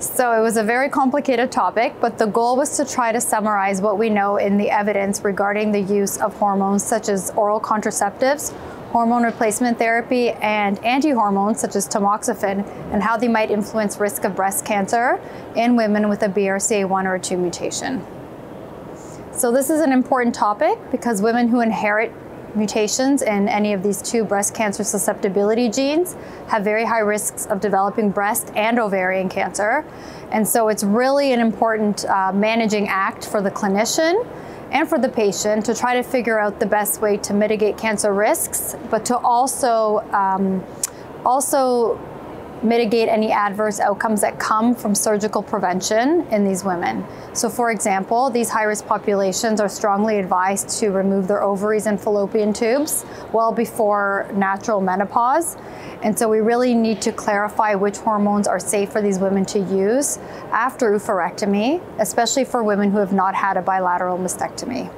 So it was a very complicated topic, but the goal was to try to summarize what we know in the evidence regarding the use of hormones such as oral contraceptives, hormone replacement therapy, and anti-hormones such as tamoxifen, and how they might influence risk of breast cancer in women with a BRCA1 or 2 mutation. So this is an important topic because women who inherit mutations in any of these 2 breast cancer susceptibility genes have very high risks of developing breast and ovarian cancer. And so it's really an important managing act for the clinician and for the patient to try to figure out the best way to mitigate cancer risks, but to also, mitigate any adverse outcomes that come from surgical prevention in these women. So for example, these high-risk populations are strongly advised to remove their ovaries and fallopian tubes well before natural menopause. And so we really need to clarify which hormones are safe for these women to use after oophorectomy, especially for women who have not had a bilateral mastectomy.